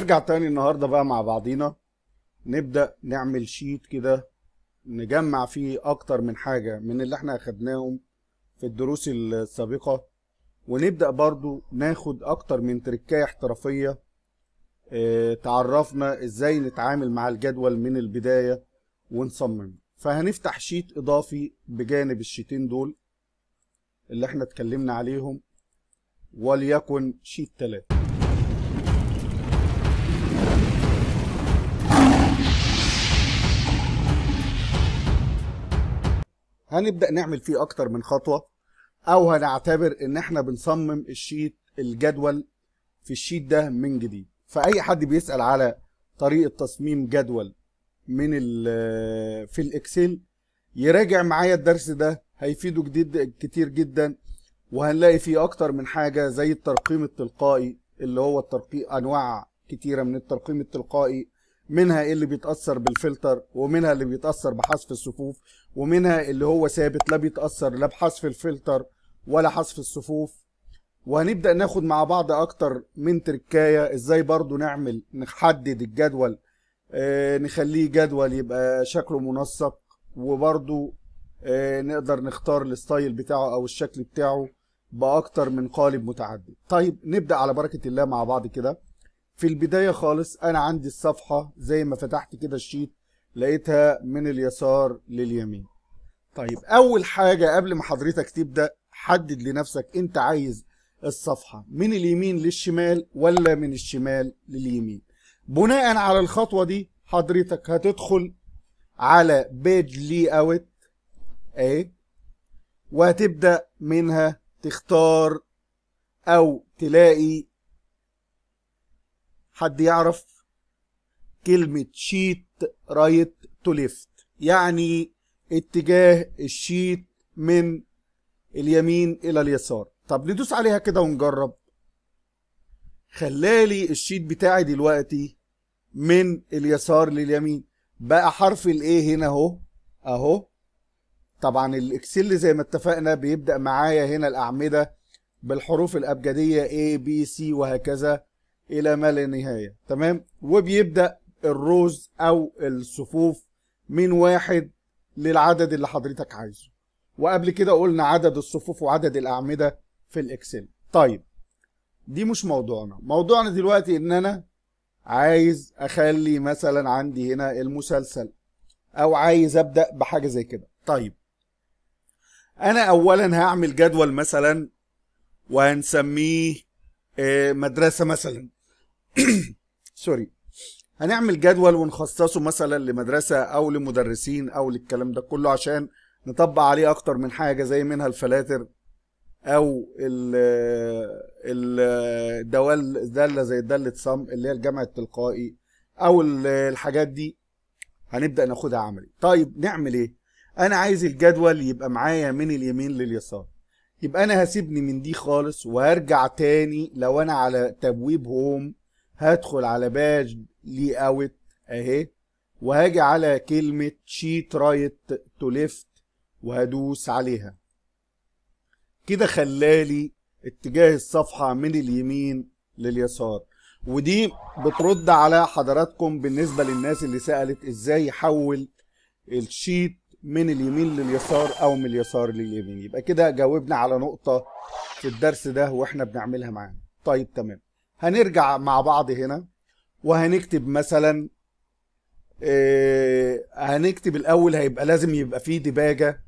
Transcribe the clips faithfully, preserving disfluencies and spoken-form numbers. هنرجع تاني النهارده بقى مع بعضينا، نبدأ نعمل شيت كده نجمع فيه اكتر من حاجة من اللي احنا اخدناهم في الدروس السابقة، ونبدأ برضو ناخد اكتر من تركاية احترافية اه تعرفنا ازاي نتعامل مع الجدول من البداية ونصمم. فهنفتح شيت اضافي بجانب الشيتين دول اللي احنا اتكلمنا عليهم، وليكن شيت ثلاثة. هنبدأ نعمل فيه أكتر من خطوة، أو هنعتبر إن إحنا بنصمم الشيت الجدول في الشيت ده من جديد. فأي حد بيسأل على طريقة تصميم جدول من ال في الإكسل يراجع معايا الدرس ده، هيفيده جديد كتير جدا، وهنلاقي فيه أكتر من حاجة زي الترقيم التلقائي اللي هو الترقيم، أنواع كتيرة من الترقيم التلقائي، منها اللي بيتأثر بالفلتر، ومنها اللي بيتأثر بحذف الصفوف، ومنها اللي هو ثابت لا بيتأثر لا بحذف الفلتر ولا حذف الصفوف. وهنبدأ ناخد مع بعض اكتر من تركاية ازاي برضو نعمل نحدد الجدول، آه نخليه جدول يبقى شكله منسق، وبرضو آه نقدر نختار الستايل بتاعه او الشكل بتاعه باكتر من قالب متعدد. طيب نبدأ على بركة الله مع بعض كده. في البداية خالص أنا عندي الصفحة زي ما فتحت كده الشيت لقيتها من اليسار لليمين. طيب أول حاجة قبل ما حضرتك تبدأ، حدد لنفسك أنت عايز الصفحة من اليمين للشمال ولا من الشمال لليمين. بناء على الخطوة دي حضرتك هتدخل على بيج لي اوت أهي، وهتبدأ منها تختار أو تلاقي، حد يعرف كلمة شيت رايت تو ليفت، يعني اتجاه الشيت من اليمين الى اليسار. طب ندوس عليها كده ونجرب. خلالي الشيت بتاعي دلوقتي من اليسار لليمين، بقى حرف الايه هنا اهو اهو. طبعا الاكسل زي ما اتفقنا بيبدأ معايا هنا الاعمدة بالحروف الابجدية A B C وهكذا الى ما لا نهايه، تمام؟ وبيبدا الروز او الصفوف من واحد للعدد اللي حضرتك عايزه، وقبل كده قلنا عدد الصفوف وعدد الاعمده في الاكسل. طيب دي مش موضوعنا، موضوعنا دلوقتي ان انا عايز اخلي مثلا عندي هنا المسلسل، او عايز ابدا بحاجه زي كده. طيب انا اولا هعمل جدول مثلا وهنسميه مدرسه مثلا سوري، هنعمل جدول ونخصصه مثلا لمدرسه او لمدرسين او للكلام ده كله، عشان نطبق عليه اكتر من حاجه زي منها الفلاتر او الداله زي داله صم اللي هي الجمع التلقائي او الحاجات دي، هنبدا ناخدها عملي. طيب نعمل ايه؟ انا عايز الجدول يبقى معايا من اليمين لليسار، يبقى انا هسيبني من دي خالص وهرجع تاني. لو انا على تبويب هوم هدخل على باج لي اوت اهي، وهاجي على كلمة شيت رايت تو ليفت وهدوس عليها كده. خلالي اتجاه الصفحة من اليمين لليسار، ودي بترد على حضراتكم بالنسبة للناس اللي سألت ازاي يحول الشيت من اليمين لليسار او من اليسار لليمين. يبقى كده جاوبنا على نقطة في الدرس ده واحنا بنعملها معانا. طيب تمام، هنرجع مع بعض هنا وهنكتب مثلا آه هنكتب الاول، هيبقى لازم يبقى فيه دباجة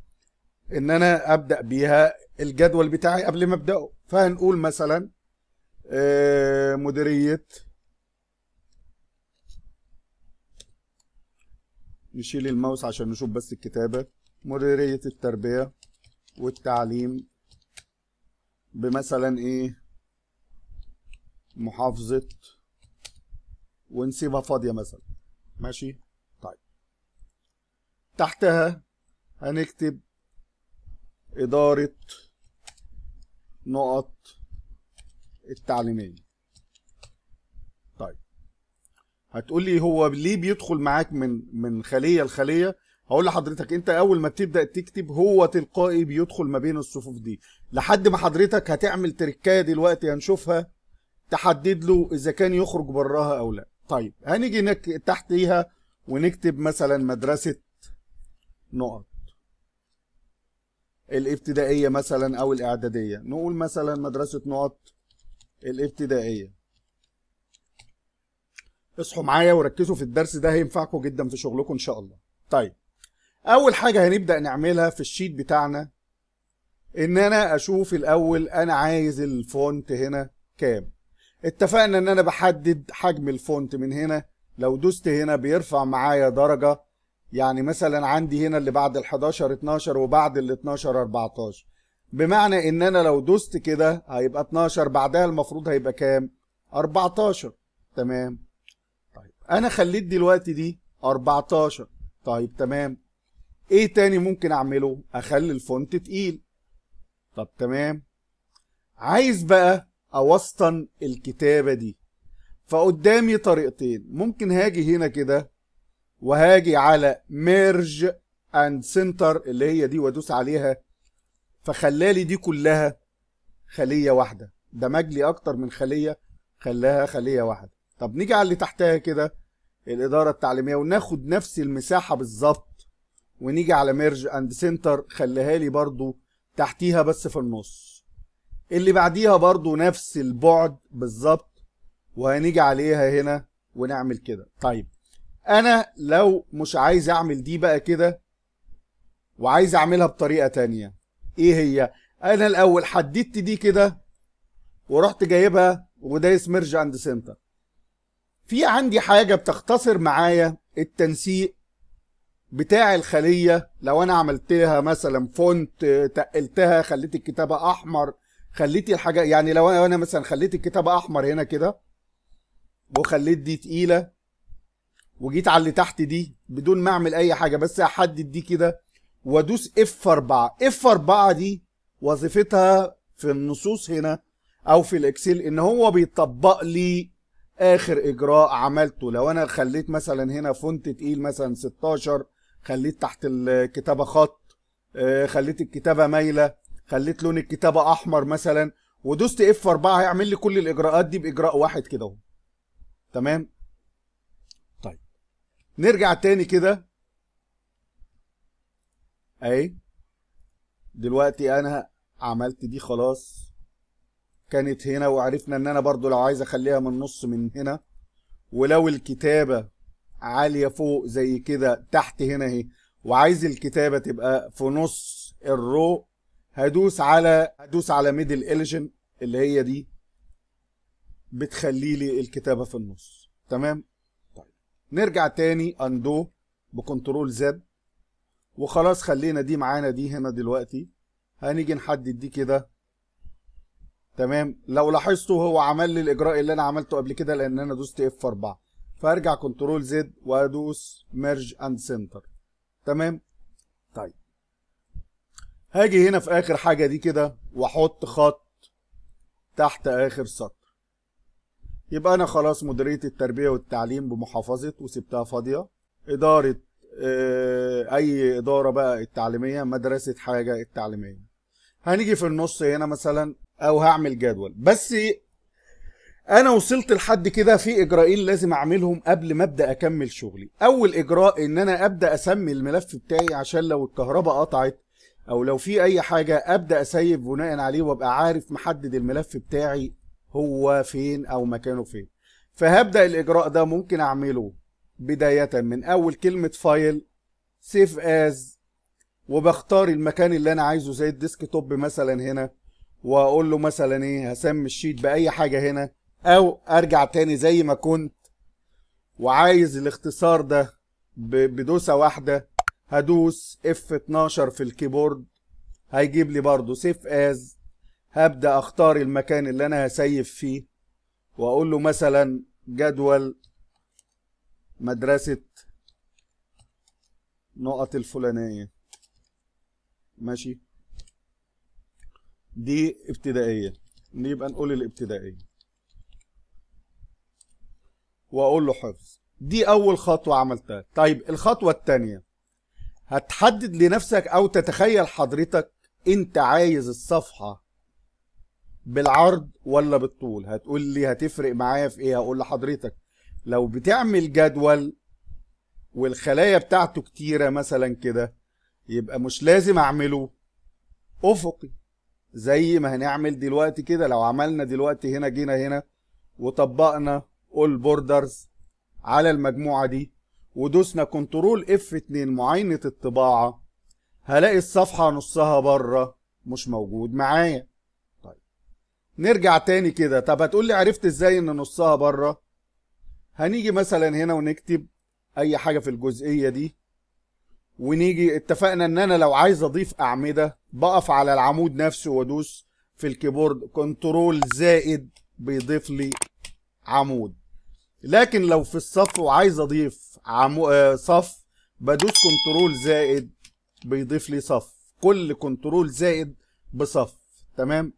ان انا ابدأ بيها الجدول بتاعي قبل ما ابدأه. فهنقول مثلا آه مديرية، نشيل الماوس عشان نشوف بس الكتابة، مديرية التربية والتعليم بمثلا ايه محافظة، ونسيبها فاضية مثلا، ماشي؟ طيب تحتها هنكتب إدارة نقط التعليمية. هتقولي هو ليه بيدخل معاك من من خليه لخليه؟ هقول لحضرتك انت اول ما بتبدا تكتب هو تلقائي بيدخل ما بين الصفوف دي، لحد ما حضرتك هتعمل تركايه دلوقتي هنشوفها تحدد له اذا كان يخرج براها او لا. طيب هنيجي هناك تحتيها ونكتب مثلا مدرسة نقط الابتدائية مثلا او الاعدادية، نقول مثلا مدرسة نقط الابتدائية. اصحوا معايا وركزوا في الدرس ده، هينفعكم جدا في شغلكم ان شاء الله. طيب اول حاجة هنبدأ نعملها في الشيت بتاعنا ان انا اشوف الاول انا عايز الفونت هنا كام. اتفقنا ان انا بحدد حجم الفونت من هنا، لو دوست هنا بيرفع معايا درجة، يعني مثلا عندي هنا اللي بعد ال حداشر اتناشر وبعد ال اتناشر اربعتاشر، بمعنى ان انا لو دوست كده هيبقى اتناشر، بعدها المفروض هيبقى كام؟ اربعتاشر. تمام. طيب انا خليت دلوقتي دي اربعتاشر. طيب تمام. ايه تاني ممكن اعمله؟ اخلي الفونت تقيل. طب تمام. عايز بقى اوسطن الكتابة دي، فقدامي طريقتين. ممكن هاجي هنا كده وهاجي على ميرج اند سنتر اللي هي دي وادوس عليها، فخلالي دي كلها خلية واحدة، دمج لي اكتر من خلية، خلاها خلية واحدة. طب نيجي على اللي تحتها كده الادارة التعليمية وناخد نفس المساحة بالظبط، ونيجي على ميرج اند سنتر خليها لي برضو تحتيها بس في النص، اللي بعديها برضو نفس البعد بالظبط، وهنيجي عليها هنا ونعمل كده. طيب انا لو مش عايز اعمل دي بقى كده وعايز اعملها بطريقة تانية، ايه هي؟ انا الاول حددت دي كده ورحت جايبها ودايس ميرج اند سنتر. في عندي حاجة بتختصر معايا التنسيق بتاع الخلية، لو انا عملت لها مثلا فونت، تقلتها، خليت الكتابة احمر، خليت الحاجة، يعني لو انا مثلا خليت الكتابة احمر هنا كده وخليت دي تقيلة وجيت على اللي تحت دي بدون ما اعمل اي حاجة، بس احدد دي كده وادوس اف اربعة. اف اربعة دي وظيفتها في النصوص هنا او في الاكسل ان هو بيطبق لي اخر اجراء عملته. لو انا خليت مثلا هنا فونت تقيل مثلا ستاشر، خليت تحت الكتابة خط، خليت الكتابة مايلة، خليت لون الكتابة احمر مثلا، ودوست اف اربعة هيعمل لي كل الاجراءات دي باجراء واحد كده اهو. تمام. طيب نرجع تاني كده اهي. دلوقتي انا عملت دي خلاص، كانت هنا، وعرفنا ان انا برضو لو عايز اخليها من النص من هنا، ولو الكتابة عالية فوق زي كده تحت هنا اهي، وعايز الكتابة تبقى في نص الرو، هدوس على هدوس على ميدل إليجن اللي هي دي بتخلي لي الكتابة في النص. تمام. طيب نرجع تاني اندو بكنترول زد وخلاص، خلينا دي معانا دي هنا. دلوقتي هنيجي نحدد دي كده. تمام. لو لاحظتوا هو عمل لي الاجراء اللي انا عملته قبل كده لان انا دوست اف اربعة، فارجع كنترول زد وادوس ميرج اند سنتر. تمام. طيب هاجي هنا في اخر حاجه دي كده واحط خط تحت اخر سطر. يبقى انا خلاص مديريه التربيه والتعليم بمحافظه وسبتها فاضيه، اداره اه اي اداره بقى التعليميه، مدرسه حاجه التعليميه. هنيجي في النص هنا مثلا او هعمل جدول. بس انا وصلت لحد كده في اجراءين لازم اعملهم قبل ما ابدا اكمل شغلي. اول اجراء ان انا ابدا اسمي الملف بتاعي عشان لو الكهرباء قطعت او لو في اي حاجه ابدا اسيف بناء عليه، وابقى عارف محدد الملف بتاعي هو فين او مكانه فين. فهبدا الاجراء ده ممكن اعمله بدايه من اول كلمه فايل سيف از، وبختار المكان اللي انا عايزه زي الديسكتوب مثلا هنا، واقول له مثلا ايه، هسمي الشيت باي حاجه هنا، او ارجع تاني زي ما كنت وعايز الاختصار ده بدوسه واحده، هدوس اف اتناشر في الكيبورد هيجيب لي برضو سيف از. هبدا اختار المكان اللي انا هسيف فيه واقول له مثلا جدول مدرسه نقط الفلانيه، ماشي، دي ابتدائيه، نبقى نقول الابتدائيه، واقول له حفظ. دي اول خطوه عملتها. طيب الخطوه الثانيه هتحدد لنفسك او تتخيل حضرتك انت عايز الصفحه بالعرض ولا بالطول؟ هتقول لي هتفرق معايا في ايه؟ هقول لحضرتك لو بتعمل جدول والخلايا بتاعته كتيرة مثلا كده يبقى مش لازم اعمله افقي زي ما هنعمل دلوقتي كده. لو عملنا دلوقتي هنا جينا هنا وطبقنا all borders على المجموعة دي ودوسنا كنترول اف اتنين معاينة الطباعة هلاقي الصفحة نصها بره مش موجود معايا. طيب نرجع تاني كده. طب هتقولي عرفت ازاي ان نصها بره؟ هنيجي مثلا هنا ونكتب اي حاجة في الجزئية دي ونيجي اتفقنا ان انا لو عايز اضيف اعمدة بقف على العمود نفسه وادوس في الكيبورد كنترول زائد بيضيف لي عمود. لكن لو في الصف وعايز اضيف عمو... صف بدوس كنترول زائد بيضيف لي صف. كل كنترول زائد بصف. تمام.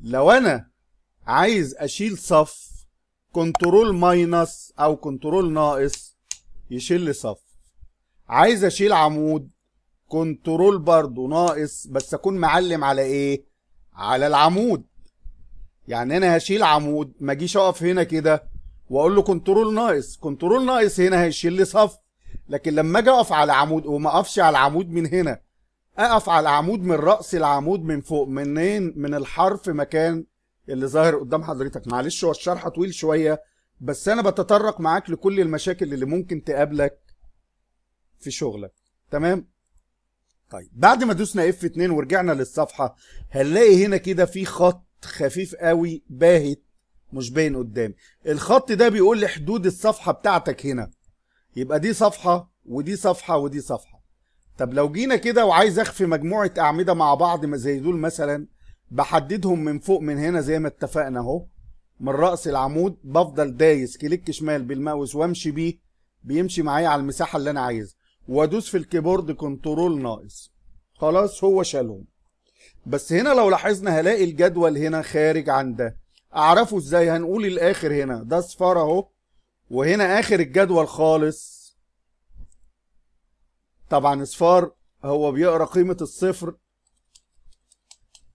لو انا عايز اشيل صف كنترول ماينس او كنترول ناقص يشيل لي صف. عايز اشيل عمود كنترول برضو ناقص بس اكون معلم على ايه؟ على العمود. يعني انا هشيل عمود ما اجيش اقف هنا كده واقول له كنترول ناقص. كنترول ناقص هنا هيشيل لي صف. لكن لما اجي اقف على عمود وما اقفش على العمود من هنا اقف على العمود من راس العمود من فوق منين؟ من الحرف مكان اللي ظاهر قدام حضرتك. معلش هو الشرح طويل شويه بس انا بتطرق معاك لكل المشاكل اللي ممكن تقابلك في شغلك. تمام. طيب بعد ما دوسنا اف اتنين ورجعنا للصفحه هنلاقي هنا كده في خط خفيف قوي باهت مش باين قدامي. الخط ده بيقول لي حدود الصفحه بتاعتك هنا. يبقى دي صفحه ودي صفحه ودي صفحه. طب لو جينا كده وعايز اخفي مجموعه اعمده مع بعض ما زي دول مثلا بحددهم من فوق من هنا زي ما اتفقنا اهو من راس العمود بفضل دايس كليك شمال بالماوس وامشي بيه بيمشي معايا على المساحه اللي انا عايزها وادوس في الكيبورد كنترول ناقص. خلاص هو شالهم. بس هنا لو لاحظنا هلاقي الجدول هنا خارج عن ده. اعرفه ازاي؟ هنقول الاخر هنا ده صفار اهو وهنا اخر الجدول خالص. طبعا صفار هو بيقرا قيمه الصفر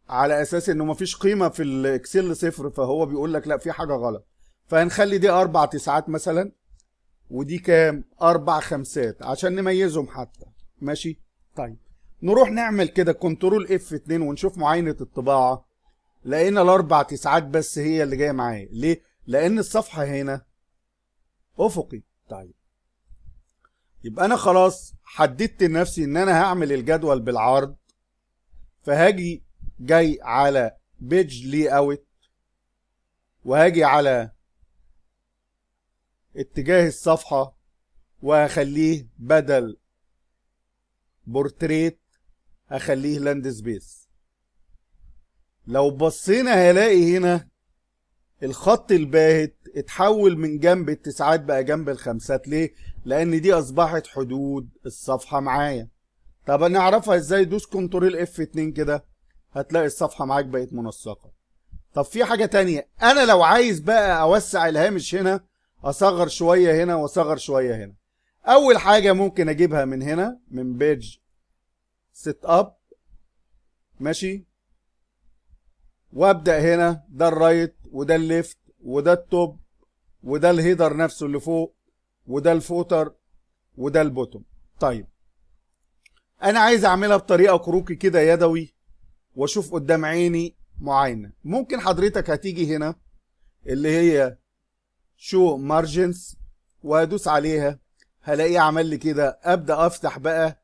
على اساس انه مفيش قيمه في الاكسل صفر فهو بيقول لك لا في حاجه غلط. فهنخلي دي اربع تسعات مثلا ودي كام؟ اربع خمسات عشان نميزهم حتى. ماشي. طيب نروح نعمل كده كنترول اف اتنين ونشوف معاينه الطباعه. لقينا الاربع تسعات بس هي اللي جايه معايا. ليه؟ لان الصفحه هنا افقي. طيب يبقى انا خلاص حددت لنفسي ان انا هعمل الجدول بالعرض. فهاجي جاي على بيج لي اوت وهاجي على اتجاه الصفحه وهخليه بدل بورتريت هخليه لاند سبيس. لو بصينا هلاقي هنا الخط الباهت اتحول من جنب التسعات بقى جنب الخمسات. ليه؟ لان دي اصبحت حدود الصفحه معايا. طب نعرفها ازاي؟ دوس كنترول اف اتنين كده هتلاقي الصفحه معاك بقت منسقه. طب في حاجه تانية انا لو عايز بقى اوسع الهامش هنا اصغر شويه هنا واصغر شويه هنا. اول حاجه ممكن اجيبها من هنا من بيج سيت اب. ماشي. وابدا هنا ده الرايت وده الليفت وده التوب وده الهيدر نفسه اللي فوق وده الفوتر وده البوتوم. طيب انا عايز اعملها بطريقه كروكي كده يدوي واشوف قدام عيني معاينه. ممكن حضرتك هتيجي هنا اللي هي شو مارجنز وهدوس عليها هلاقيه عمل لي كده. ابدا افتح بقى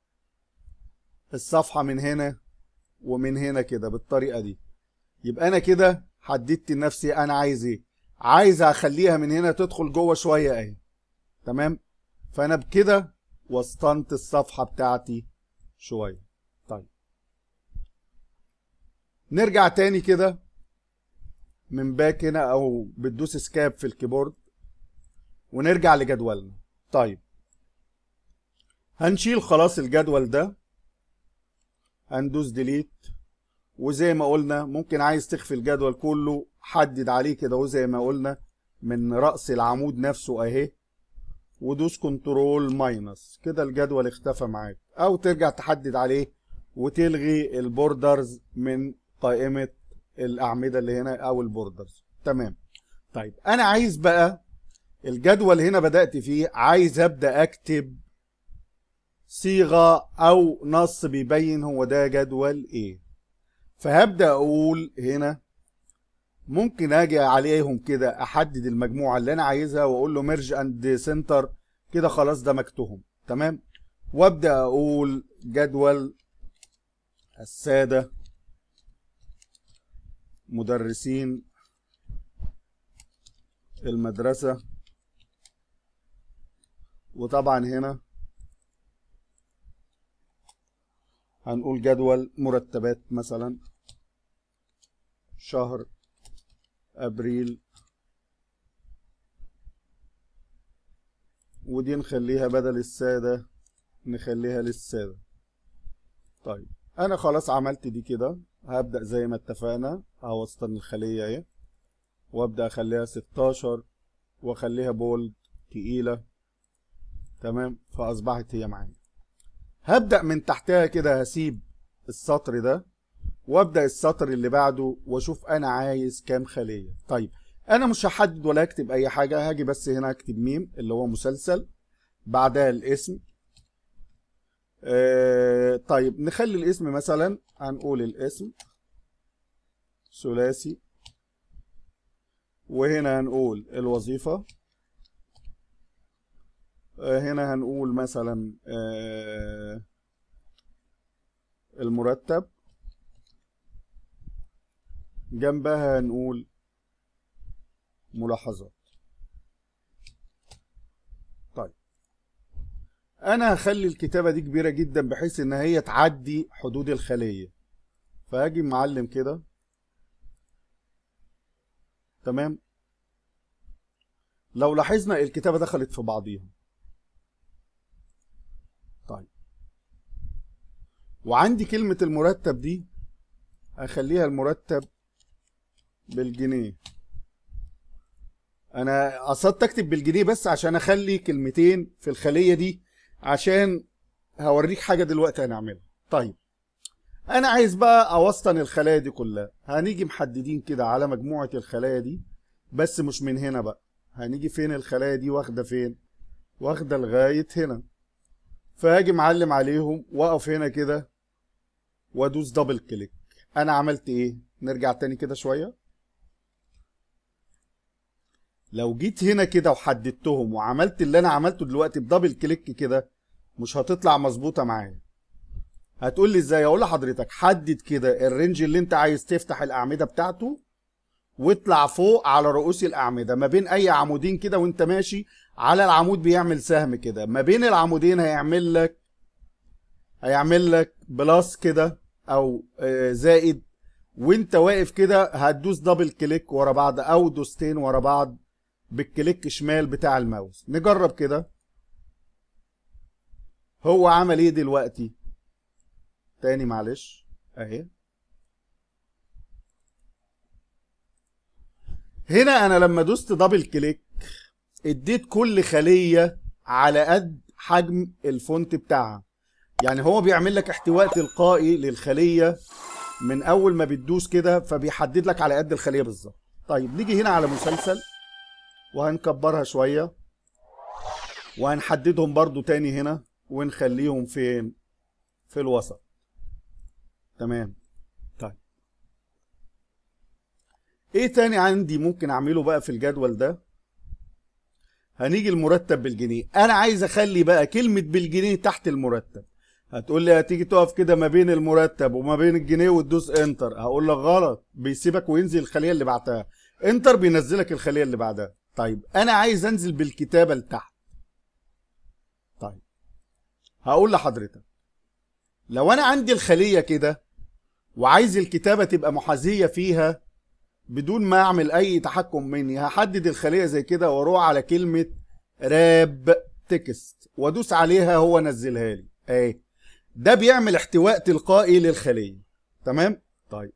الصفحه من هنا ومن هنا كده بالطريقه دي. يبقى انا كده حددت لنفسي انا عايز ايه. عايز اخليها من هنا تدخل جوه شويه اهي. تمام. فانا بكده وسطنت الصفحه بتاعتي شويه. طيب نرجع تاني كده من باك هنا او بتدوس اسكاب في الكيبورد ونرجع لجدولنا. طيب هنشيل خلاص الجدول ده هندوس ديليت. وزي ما قلنا ممكن عايز تخفي الجدول كله حدد عليه كده اهو زي ما قلنا من راس العمود نفسه اهي ودوس كنترول ماينس كده الجدول اختفى معاك. او ترجع تحدد عليه وتلغي البوردرز من قائمه الاعمده اللي هنا او البوردرز. تمام. طيب انا عايز بقى الجدول هنا بدات فيه، عايز ابدا اكتب صيغه او نص بيبين هو ده جدول ايه. فهبدا اقول هنا ممكن اجي عليهم كده احدد المجموعه اللي انا عايزها واقول له ميرج اند سنتر كده، خلاص دمجتهم. تمام. وابدا اقول جدول الساده مدرسين المدرسه، وطبعا هنا هنقول جدول مرتبات مثلا شهر ابريل، ودي نخليها بدل الساده نخليها للساده. طيب انا خلاص عملت دي كده، هبدا زي ما اتفقنا اهو وسطن الخليه اهي، وابدا اخليها ستاشر واخليها بولد تقيله. تمام. فاصبحت هي معايا. هبدا من تحتها كده، هسيب السطر ده وابدا السطر اللي بعده واشوف انا عايز كام خليه. طيب انا مش هحدد ولا هكتب اي حاجه، هاجي بس هنا اكتب ميم اللي هو مسلسل، بعدها الاسم. آه طيب نخلي الاسم مثلا، هنقول الاسم ثلاثي، وهنا هنقول الوظيفه، آه هنا هنقول مثلا آه المرتب، جنبها هنقول ملاحظات. طيب انا هخلي الكتابه دي كبيره جدا بحيث ان هي تعدي حدود الخليه، فهاجي معلم كده. تمام. لو لاحظنا الكتابه دخلت في بعضيها. طيب وعندي كلمه المرتب دي هخليها المرتب بالجنيه، انا قصدت اكتب بالجنيه بس عشان اخلي كلمتين في الخليه دي، عشان هوريك حاجه دلوقتي هنعملها. طيب انا عايز بقى اوسطن الخلايا دي كلها، هنيجي محددين كده على مجموعه الخلايا دي، بس مش من هنا بقى، هنيجي فين الخلايا دي واخده فين، واخده لغايه هنا. فهاجي معلم عليهم واقف هنا كده وادوس دبل كليك. انا عملت ايه؟ نرجع تاني كده شويه. لو جيت هنا كده وحددتهم وعملت اللي انا عملته دلوقتي بدبل كليك كده، مش هتطلع مظبوطه معايا. هتقول لي ازاي؟ اقول لحضرتك حدد كده الرينج اللي انت عايز تفتح الاعمده بتاعته، واطلع فوق على رؤوس الاعمده ما بين اي عمودين كده، وانت ماشي على العمود بيعمل سهم كده، ما بين العمودين هيعمل لك هيعمل لك بلس كده او زائد، وانت واقف كده هتدوس دبل كليك ورا بعض او دوستين ورا بعض بالكليك شمال بتاع الماوس. نجرب كده. هو عمل ايه دلوقتي؟ تاني معلش اهي. هنا انا لما دوست دبل كليك اديت كل خلية على قد حجم الفونت بتاعها، يعني هو بيعمل لك احتواء تلقائي للخلية من اول ما بتدوس كده، فبيحدد لك على قد الخلية بالظبط. طيب نيجي هنا على مسلسل وهنكبرها شوية، وهنحددهم برضو تاني هنا ونخليهم فين؟ في الوسط. تمام. طيب ايه تاني عندي ممكن اعمله بقى في الجدول ده؟ هنيجي المرتب بالجنيه، انا عايز اخلي بقى كلمة بالجنيه تحت المرتب. هتقول لي هتيجي تقف كده ما بين المرتب وما بين الجنيه وتدوس انتر، هقول لك غلط، بيسيبك وينزل الخلية اللي بعتها، انتر بينزلك الخلية اللي بعدها. طيب انا عايز انزل بالكتابة لتحت. طيب هقول لحضرتك لو انا عندي الخلية كده وعايز الكتابة تبقى محاذية فيها بدون ما اعمل اي تحكم مني، هحدد الخلية زي كده واروح على كلمة راب تكست وادوس عليها، هو نزلها لي اهي. ده بيعمل احتواء تلقائي للخلية. تمام. طيب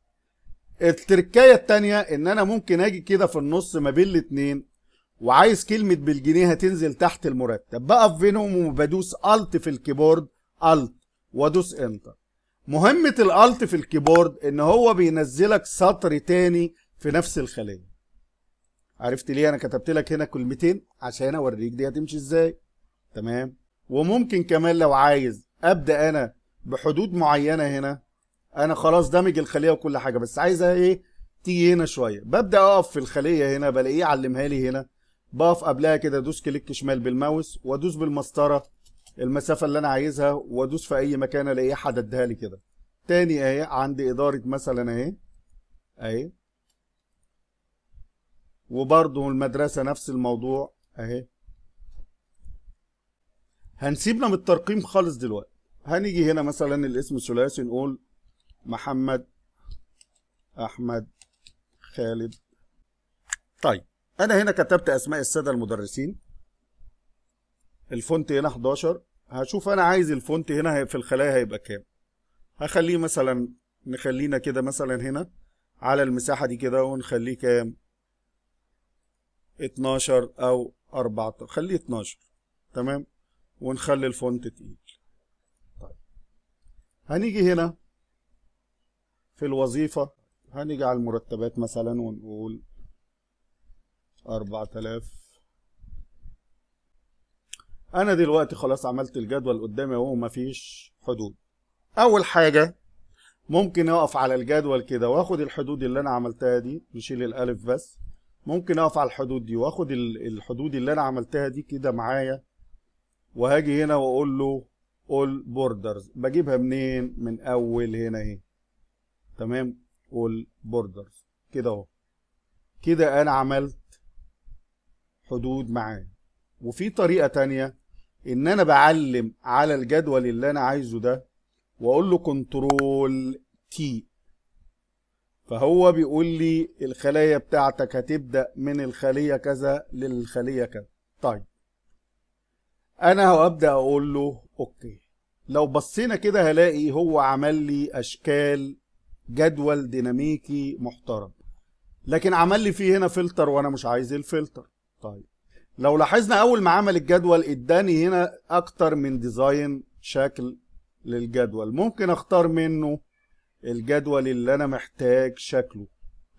التركاية التانية ان انا ممكن اجي كده في النص ما بين الاتنين، وعايز كلمة بالجنيه هتنزل تحت المرتب، بقف بينهم وبدوس الت في الكيبورد، الت وادوس انتر، مهمة الالت في الكيبورد ان هو بينزلك سطر تاني في نفس الخلية. عرفت ليه انا كتبت لك هنا كلمتين؟ عشان اوريك دي هتمشي ازاي. تمام. وممكن كمان لو عايز ابدا انا بحدود معينة هنا، انا خلاص دمج الخلية وكل حاجة بس عايزها ايه تيجي هنا شوية، ببدا اقف في الخلية هنا بلاقيه علمها لي هنا، بقف قبلها كده ادوس كليك شمال بالماوس وادوس بالمسطرة المسافة اللي انا عايزها وادوس في اي مكان الاقيه حددها لي كده. تاني اهي عندي ادارة مثلا اهي اهي، وبرضه المدرسة نفس الموضوع اهي. هنسيبنا من الترقيم خالص دلوقتي، هنيجي هنا مثلا الاسم الثلاثي نقول محمد احمد خالد. طيب انا هنا كتبت اسماء السادة المدرسين، الفونت هنا احداشر، هشوف انا عايز الفونت هنا في الخلايا هيبقى كام. هخليه مثلا، نخلينا كده مثلا هنا على المساحة دي كده ونخليه كام، اتناشر او اربعتاشر، خليه اتناشر. تمام، ونخلي الفونت تقيل. طيب هنيجي هنا في الوظيفة، هنيجي على المرتبات مثلا ونقول اربعة الاف. انا دلوقتي خلاص عملت الجدول قدامي اهو ومفيش حدود. اول حاجه ممكن اقف على الجدول كده واخد الحدود اللي انا عملتها دي، نشيل الالف بس. ممكن اقف على الحدود دي واخد الحدود اللي انا عملتها دي كده معايا، وهاجي هنا واقول له all borders. بجيبها منين؟ من اول هنا اهي. تمام، all borders كده اهو. كده انا عملت حدود معايا. وفي طريقه تانية ان انا بعلم على الجدول اللي انا عايزه ده واقول له كنترول تي، فهو بيقول لي الخلايا بتاعتك هتبدا من الخليه كذا للخليه كذا. طيب انا هبدا اقول له اوكي. لو بصينا كده هلاقي هو عمل لي اشكال جدول ديناميكي محترم، لكن عمل لي فيه هنا فلتر وانا مش عايز الفلتر. طيب لو لاحظنا اول ما عمل الجدول اداني هنا اكتر من ديزاين شكل للجدول، ممكن اختار منه الجدول اللي انا محتاج شكله.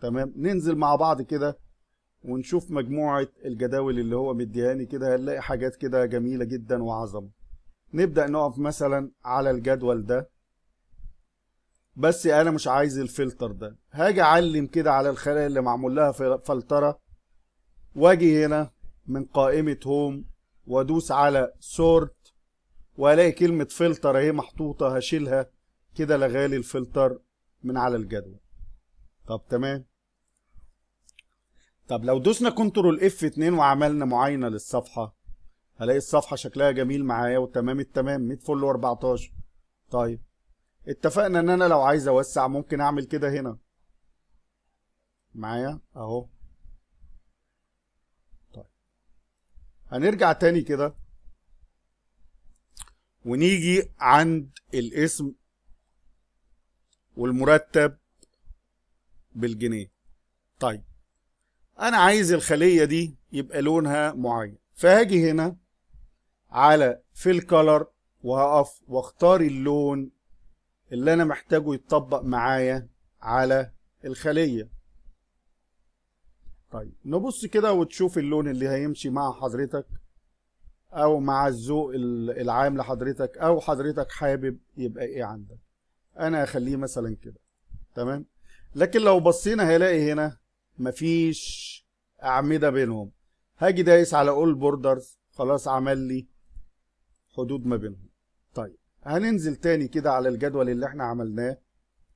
تمام، ننزل مع بعض كده ونشوف مجموعة الجداول اللي هو مديهاني كده، هنلاقي حاجات كده جميلة جدا وعظمة. نبدأ نقف مثلا على الجدول ده، بس انا مش عايز الفلتر ده. هاجي اعلم كده على الخلايا اللي معمول لها فلترة، واجي هنا من قائمة هوم وادوس على سورت، والاقي كلمة فلتر اهي محطوطة، هشيلها كده لغالي الفلتر من على الجدول. طب تمام. طب لو دوسنا كنترول اف اتنين وعملنا معاينة للصفحة، هلاقي الصفحة شكلها جميل معايا وتمام التمام، مية فل واربعتاشر. طيب اتفقنا ان انا لو عايز اوسع ممكن اعمل كده هنا معايا اهو. هنرجع تاني كده ونيجي عند الاسم والمرتب بالجنيه. طيب انا عايز الخلية دي يبقى لونها معين، فهاجي هنا على في الكالر وهقف واختار اللون اللي انا محتاجه يتطبق معايا على الخلية. طيب نبص كده وتشوف اللون اللي هيمشي مع حضرتك او مع الذوق العام لحضرتك، او حضرتك حابب يبقى ايه عندك. انا اخليه مثلا كده. تمام، لكن لو بصينا هلاقي هنا مفيش اعمدة بينهم. هاجي دايس على all borders، خلاص عمل لي حدود ما بينهم. طيب هننزل تاني كده على الجدول اللي احنا عملناه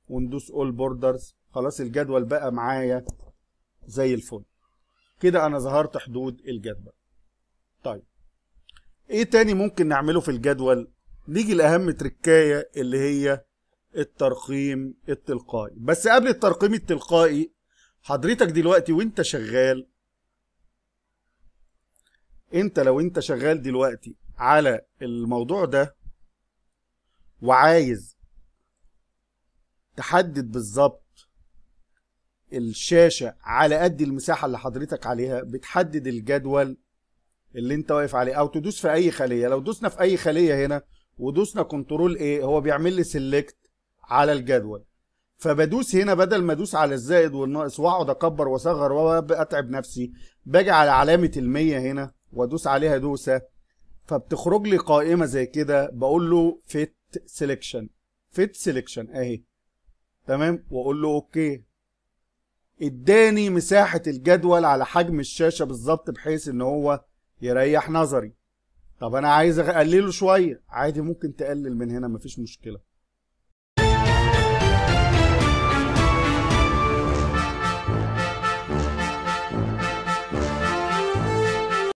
وندوس all borders، خلاص الجدول بقى معايا زي الفل كده. انا ظهرت حدود الجدول. طيب ايه تاني ممكن نعمله في الجدول؟ نيجي لاهم تركايه اللي هي الترقيم التلقائي. بس قبل الترقيم التلقائي حضرتك دلوقتي وانت شغال، انت لو انت شغال دلوقتي على الموضوع ده وعايز تحدد بالظبط الشاشة على قد المساحة اللي حضرتك عليها، بتحدد الجدول اللي انت واقف عليه او تدوس في اي خلية. لو دوسنا في اي خلية هنا ودوسنا كنترول ايه، هو بيعمل لي سيلكت على الجدول، فبدوس هنا بدل ما ادوس على الزائد والناقص واقعد اكبر واصغر واتعب نفسي، باجي على علامه المية هنا وادوس عليها دوسه فبتخرج لي قائمه زي كده، بقول له فيت سيلكشن، فيت سيلكشن اهي تمام، واقول له اوكي. اداني مساحه الجدول على حجم الشاشه بالظبط بحيث ان هو يريح نظري. طب انا عايز اقلله شويه، عادي ممكن تقلل من هنا مفيش مشكله.